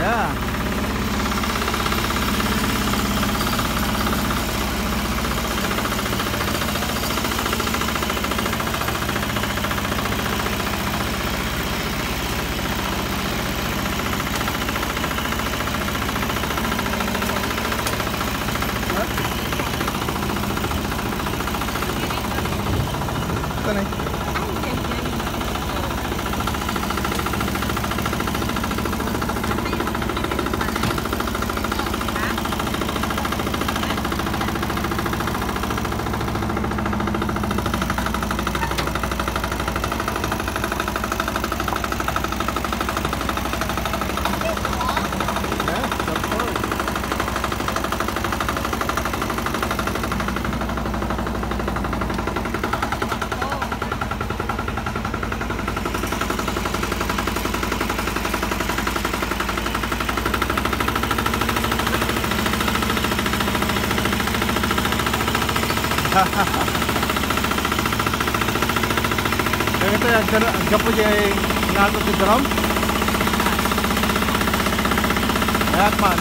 Yeah. Kapag ay nalot si drum ayan man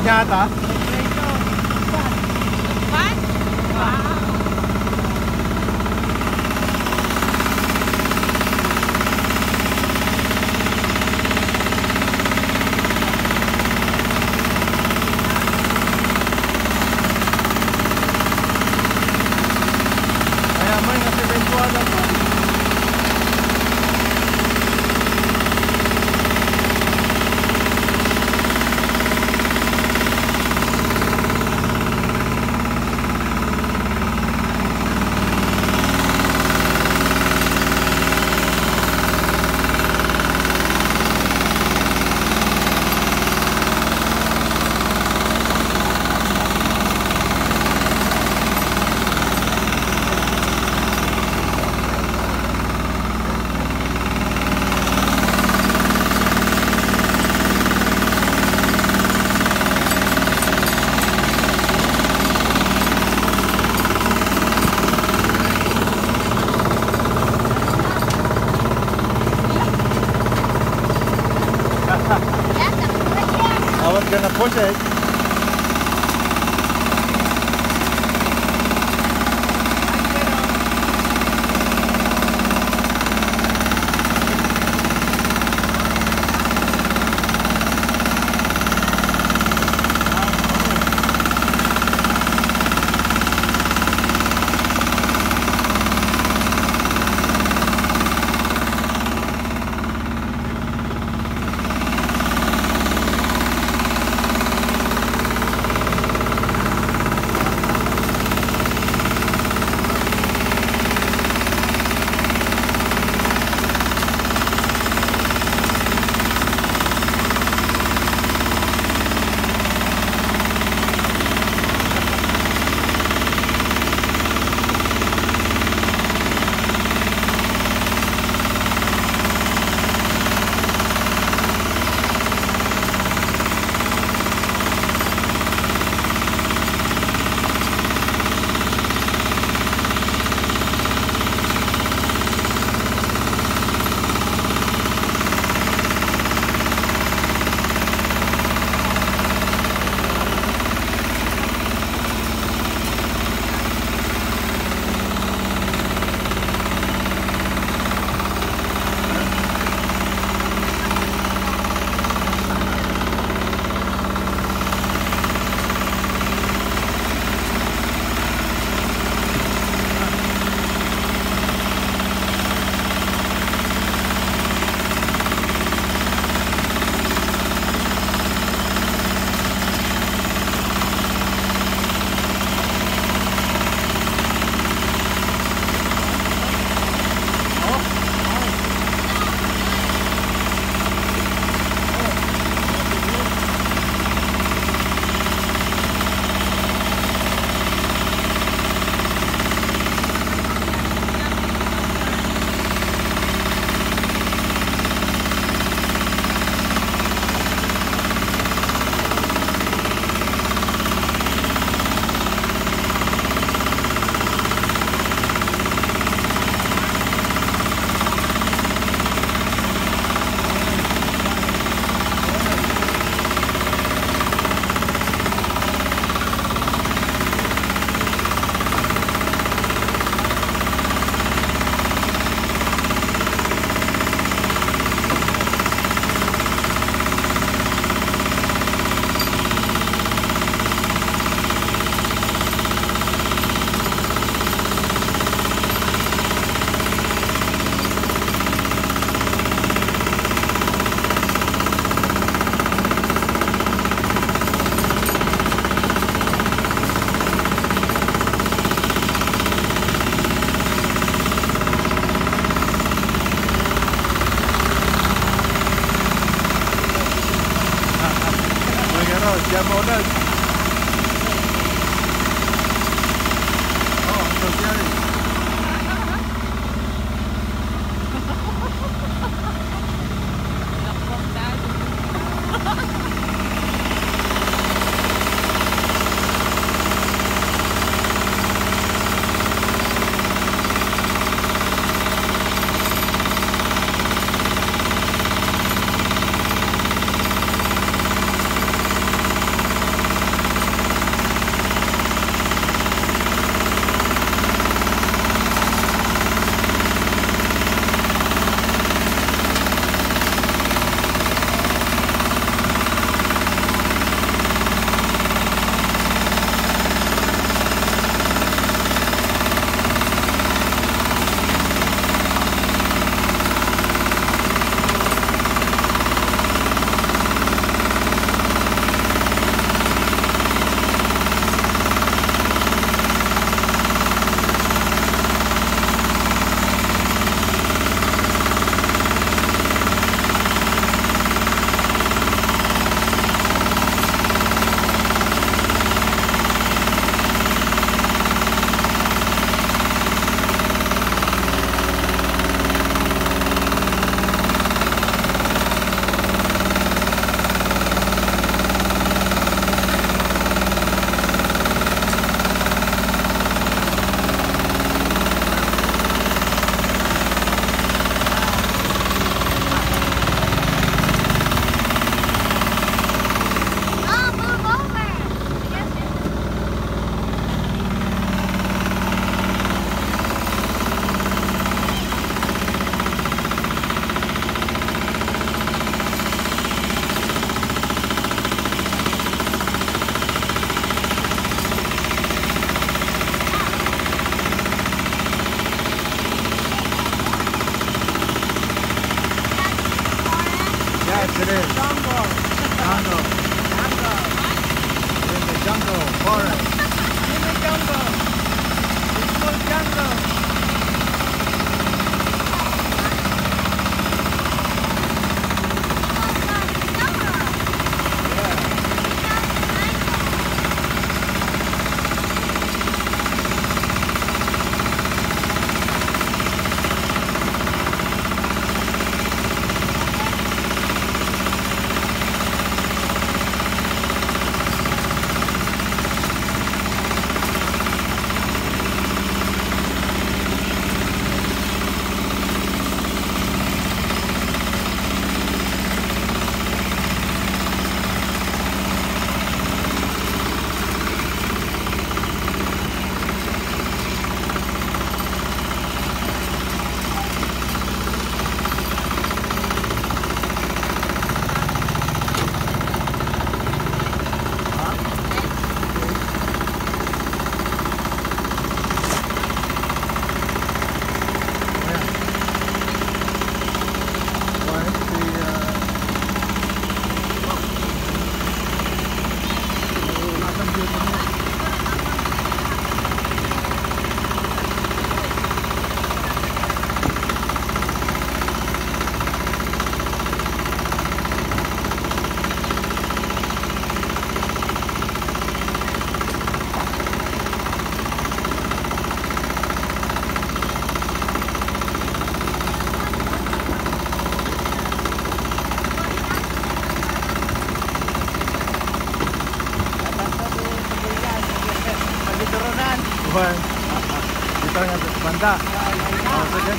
nyata. I was gonna push it. Bang. Kita nggak bantah. Maksudnya.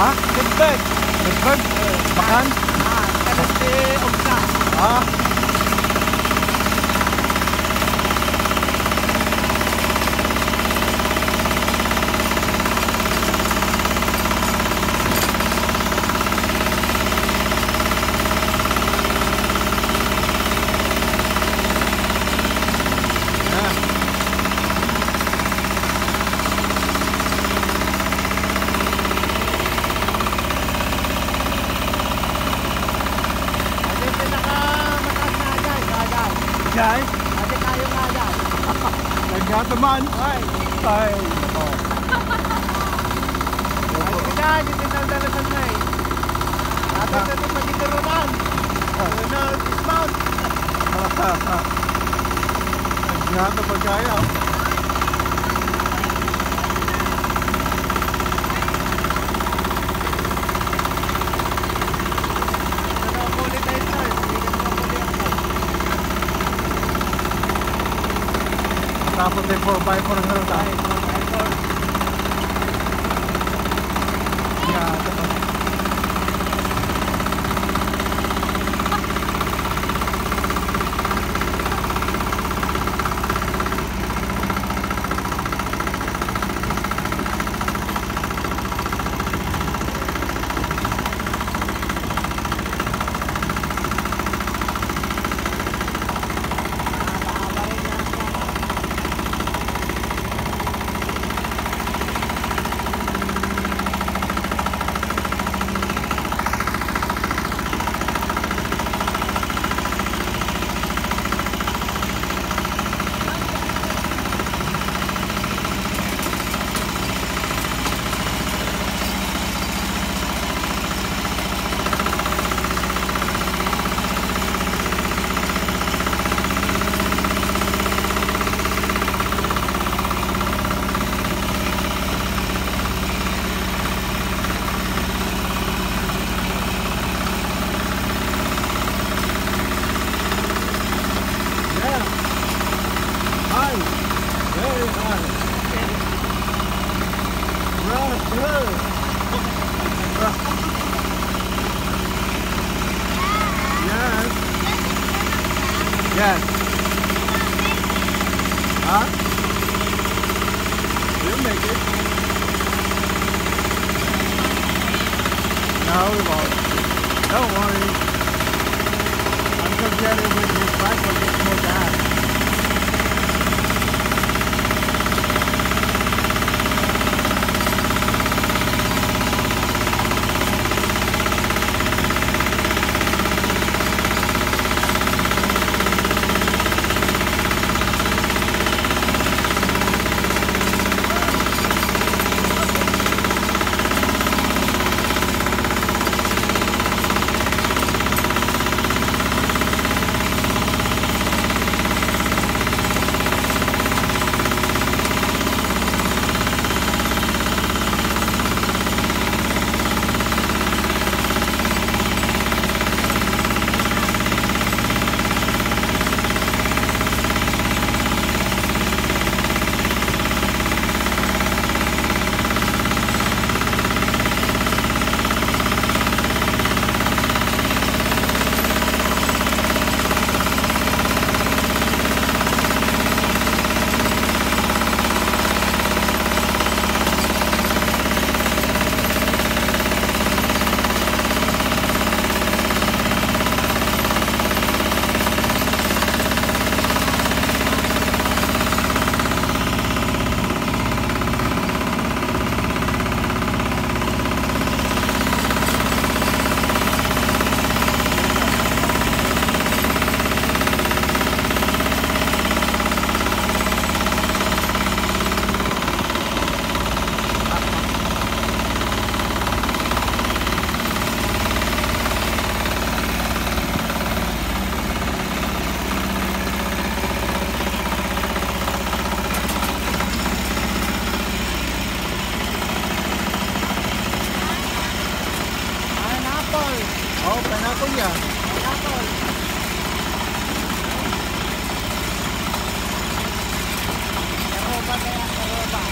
Ah, Gedbeg. Gedbeg makan. Ah, MSC Omsa. Ah. Guys, ate tayo nga dyan. Nagkataman. Ay. Ay. Oh. Ay, dyan. Ito na dalasan na eh. Dapat natin magiturunan. You know, this mouth. Nagkata pa kaya. Tapos ay 4x4 na lang tayo. Yeah, tapos. Yes. Yes. Huh? You'll make it. No, we won't. Don't worry. I'm going to get it with this cycle. It's more bad. Pineapple ya. Pineapple. Eropa.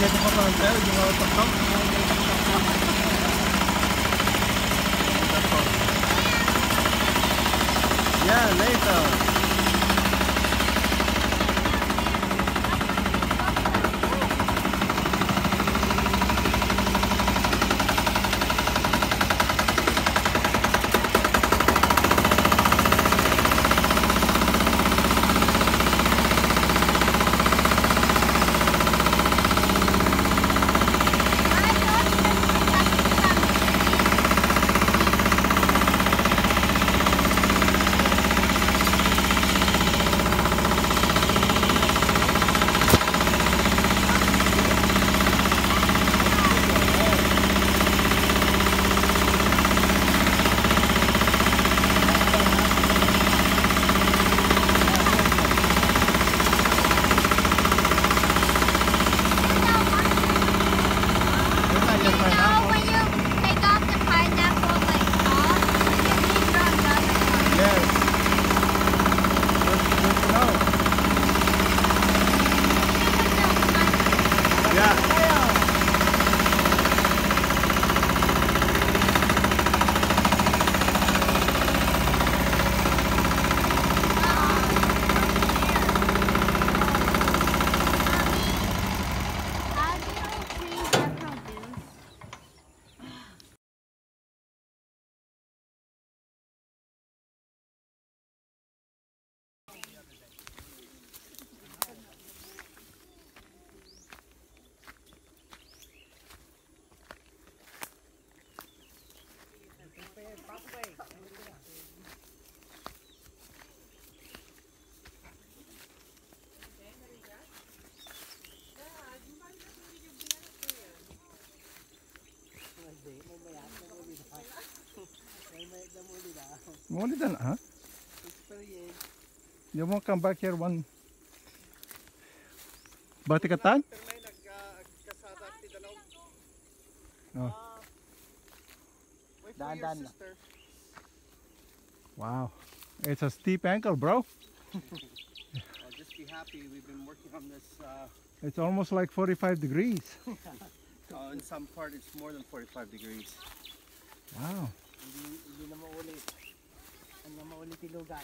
Ya tempat hotel juga tetap. Ya later. More than huh? You won't come back here one. Batikatan? Oh. Wow, it's a steep ankle, bro. happy. We've been working on this. It's almost like 45 degrees. So in some part, it's more than 45 degrees. Wow. Hindi na maulit. Hindi na maulit ilugan.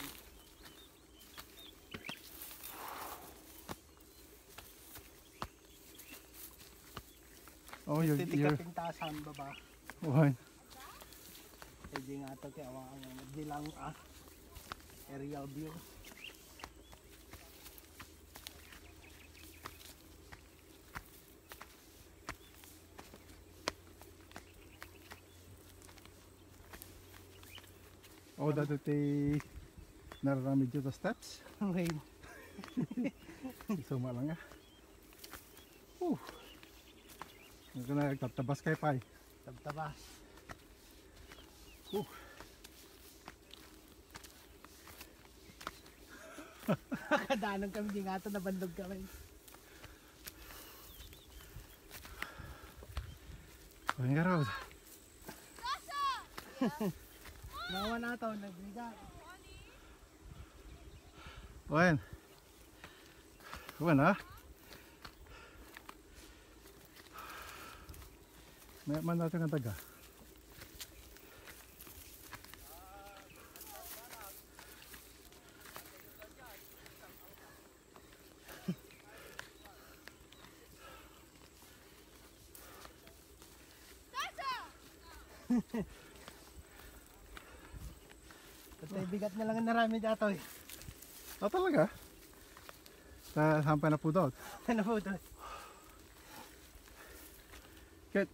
Oh, you're... taas ang baba. What? Pwede nga ito kaya awang magdilang aerial view. Oh, dati nararami dito steps. Okay. Isama lang ah. Ito na, tabtabas kayo pa eh. Tabtabas. Nakadaanan kami, di nga ito, nabandog kami. Going around. Nawa na ito, nagbiga. Owen. Owen ha? May man natin ang taga. Bigat na lang ang narami dito eh. Oh talaga? Sampai na pudot. Na pudot. Good.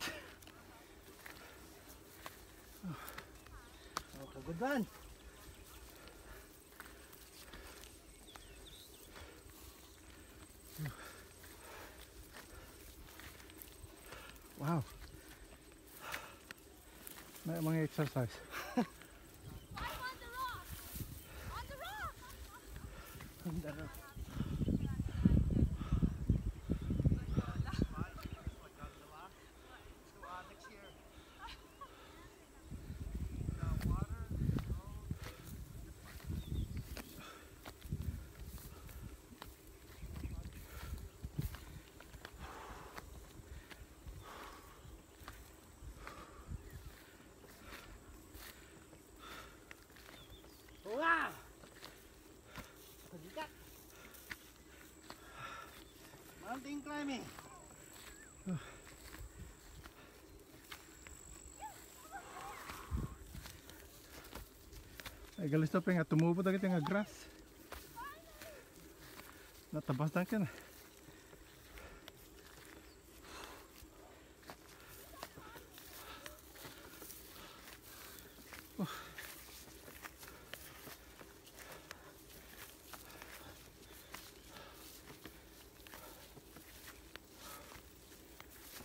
Good one. Wow. May mga exercise. I'm on the rock. On the rock. On the rock. Mountain climbing. Ay galis na pa nga tumupo dagiti nga grass. Natabas na ka na.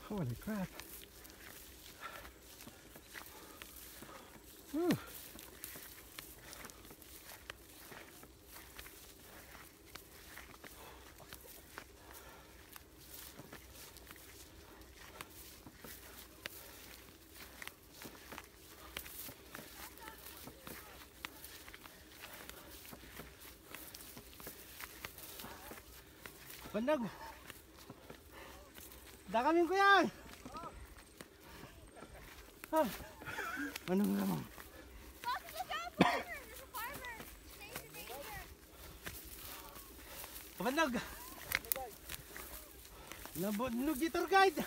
Holy crap. Woo. Bandag. Dagamin ko yan! Oh. Ano mo naman? Pabandag! Nabunog yung tour guide!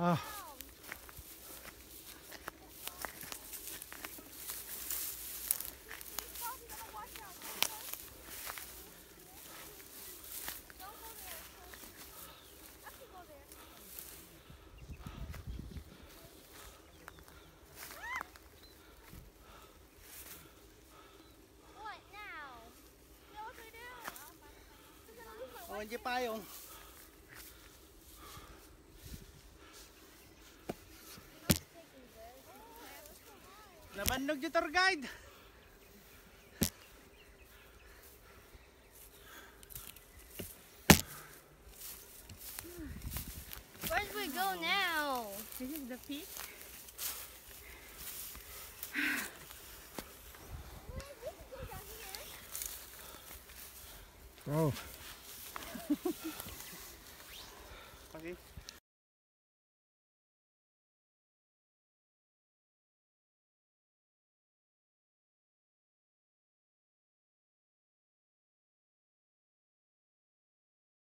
Ah. What now? No, what do we do? Oh, hindi pa yung. Nabandog yung tour guide. go now. This is the peak. Oh. Okay.